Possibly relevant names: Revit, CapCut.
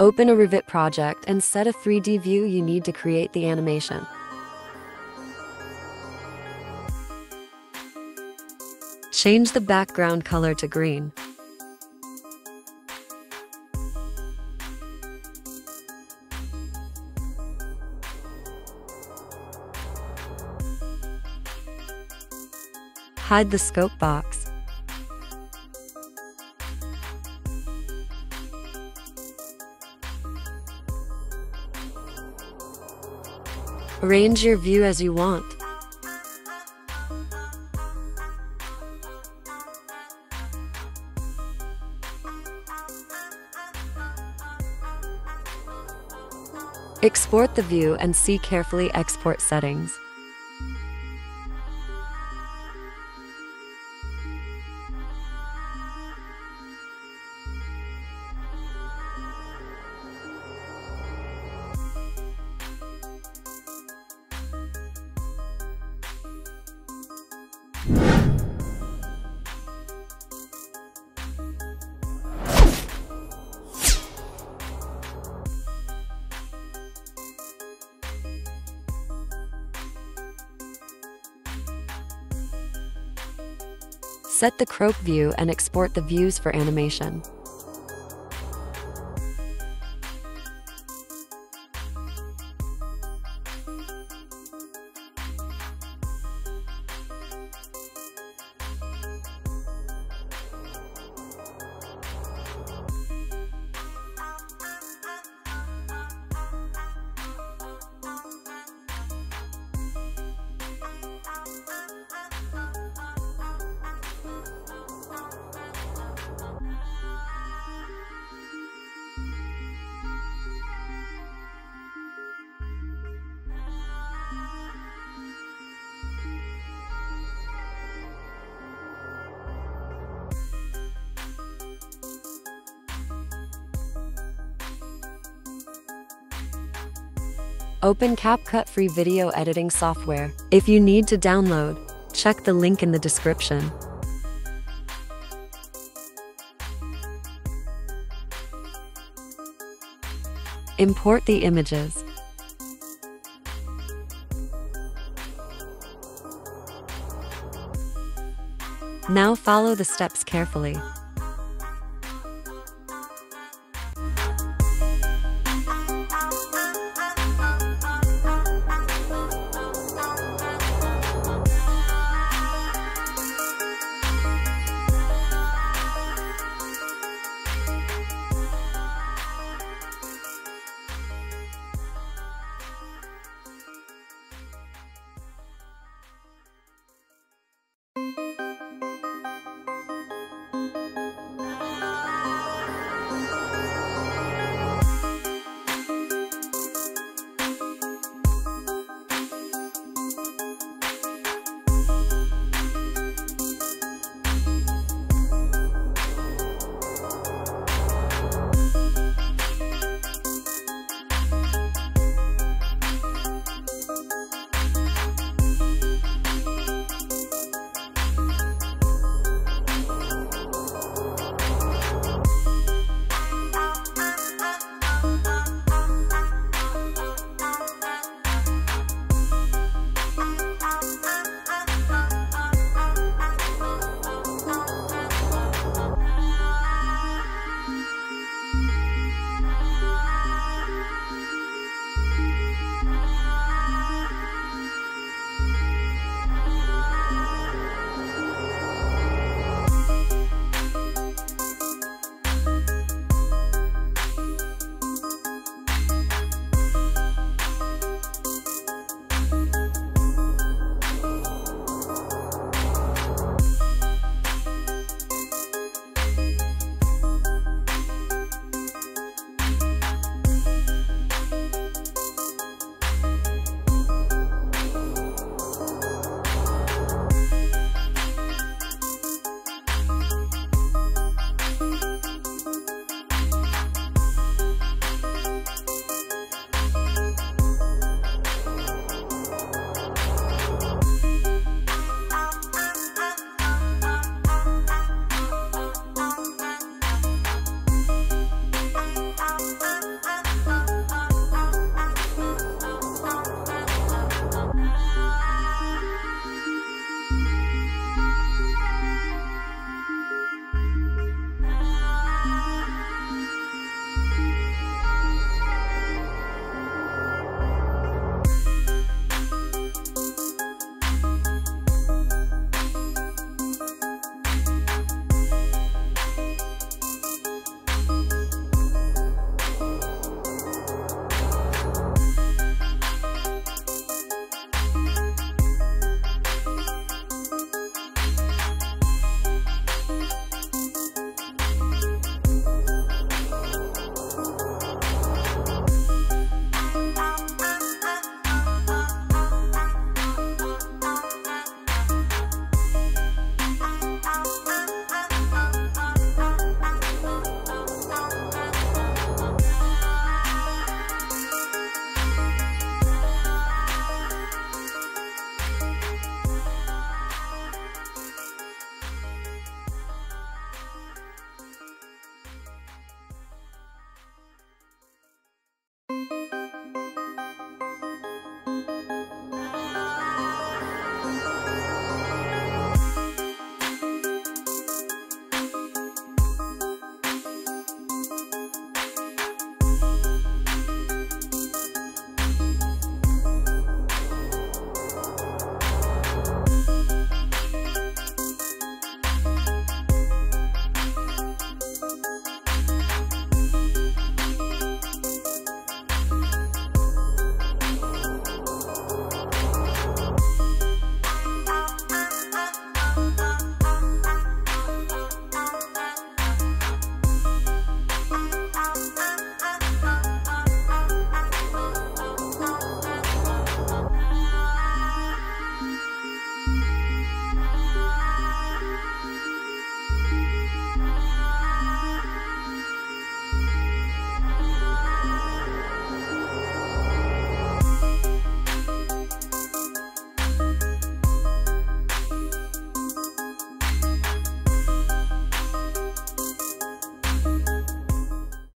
Open a Revit project and set a 3D view you need to create the animation. Change the background color to green. Hide the scope box. Arrange your view as you want. Export the view and see carefully export settings. Set the crop view and export the views for animation. Open CapCut free video editing software. If you need to download, check the link in the description. Import the images. Now follow the steps carefully.